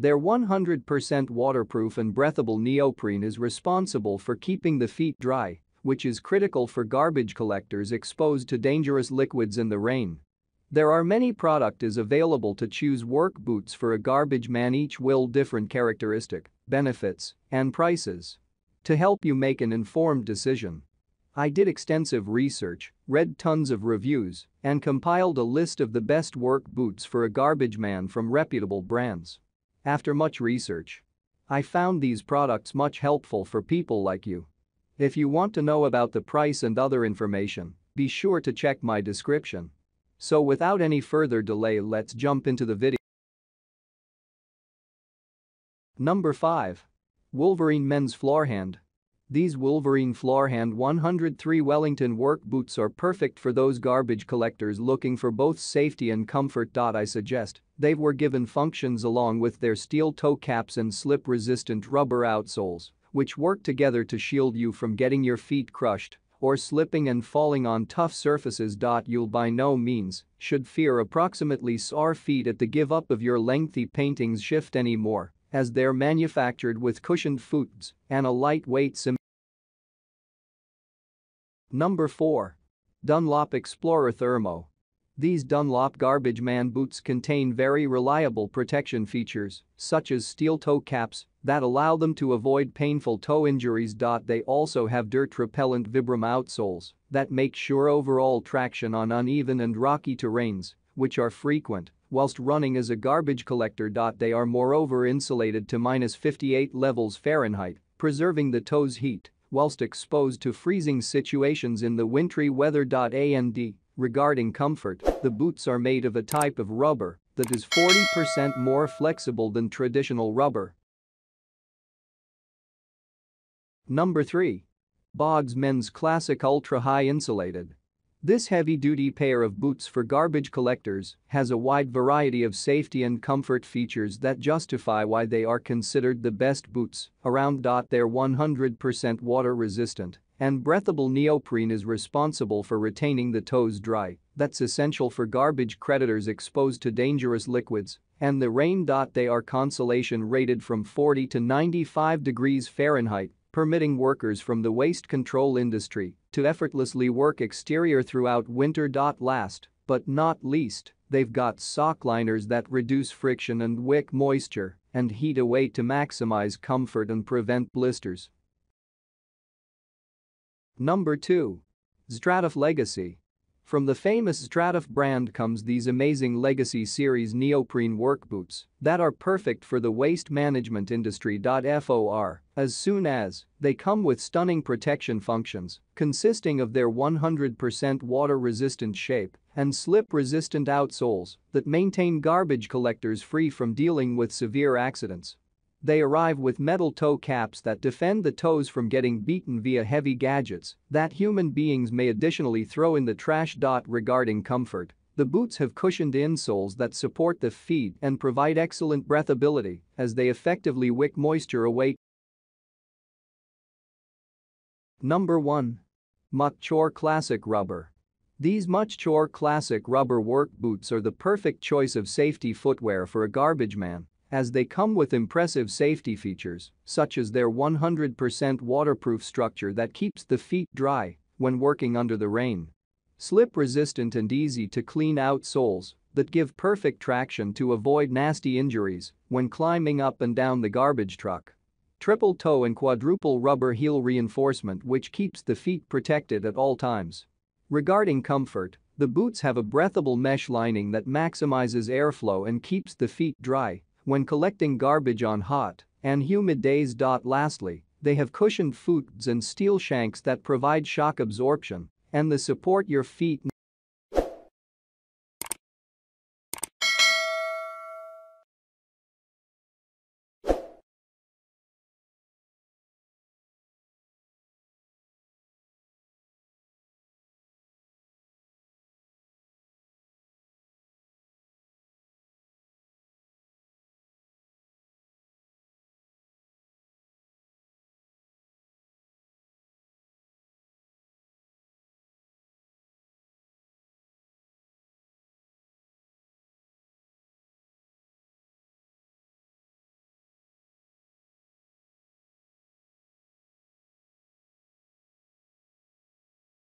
Their 100% waterproof and breathable neoprene is responsible for keeping the feet dry, which is critical for garbage collectors exposed to dangerous liquids in the rain. There are many products available to choose work boots for a garbage man, each with different characteristics, benefits, and prices to help you make an informed decision. I did extensive research, read tons of reviews, and compiled a list of the best work boots for a garbage man from reputable brands. After much research, I found these products much helpful for people like you. If you want to know about the price and other information, be sure to check my description. So without any further delay, let's jump into the video. Number 5. Wolverine Men's Floorhand. These Wolverine Floorhand 103 Wellington work boots are perfect for those garbage collectors looking for both safety and comfort. I suggest they were given functions along with their steel toe caps and slip-resistant rubber outsoles, which work together to shield you from getting your feet crushed or slipping and falling on tough surfaces. You'll by no means should fear approximately 4 feet at the give up of your lengthy paintings shift anymore, as they're manufactured with cushioned foots and a lightweight cement. Number 4. Dunlop Explorer Thermo. These Dunlop garbage man boots contain very reliable protection features, such as steel toe caps, that allow them to avoid painful toe injuries. They also have dirt-repellent Vibram outsoles that make sure overall traction on uneven and rocky terrains, which are frequent whilst running as a garbage collector. They are moreover insulated to -58 levels Fahrenheit, preserving the toes' heat whilst exposed to freezing situations in the wintry weather. And regarding comfort, the boots are made of a type of rubber that is 40% more flexible than traditional rubber. Number 3. Bogs Men's Classic Ultra High Insulated. This heavy-duty pair of boots for garbage collectors has a wide variety of safety and comfort features that justify why they are considered the best boots around. They're 100% water-resistant and breathable neoprene is responsible for retaining the toes dry. That's essential for garbage creditors exposed to dangerous liquids and the rain. They are consolation rated from 40 to 95 degrees Fahrenheit, permitting workers from the waste control industry to effortlessly work exterior throughout winter. Last but not least, they've got sock liners that reduce friction and wick moisture and heat away to maximize comfort and prevent blisters. Number 2. XTRATUF Legacy. From the famous XTRATUF brand comes these amazing Legacy series neoprene work boots that are perfect for the waste management industry. For as soon as they come with stunning protection functions consisting of their 100% water-resistant shape and slip-resistant outsoles that maintain garbage collectors free from dealing with severe accidents. They arrive with metal toe caps that defend the toes from getting beaten via heavy gadgets that human beings may additionally throw in the trash. Regarding comfort, the boots have cushioned insoles that support the feet and provide excellent breathability as they effectively wick moisture away. Number 1. Muck Chore Classic Rubber. These Muck Chore Classic Rubber work boots are the perfect choice of safety footwear for a garbage man, as they come with impressive safety features, such as their 100% waterproof structure that keeps the feet dry when working under the rain, slip-resistant and easy-to-clean outsoles that give perfect traction to avoid nasty injuries when climbing up and down the garbage truck, triple toe and quadruple rubber heel reinforcement which keeps the feet protected at all times. Regarding comfort, the boots have a breathable mesh lining that maximizes airflow and keeps the feet dry when collecting garbage on hot and humid days. Lastly, they have cushioned foots and steel shanks that provide shock absorption and the support your feet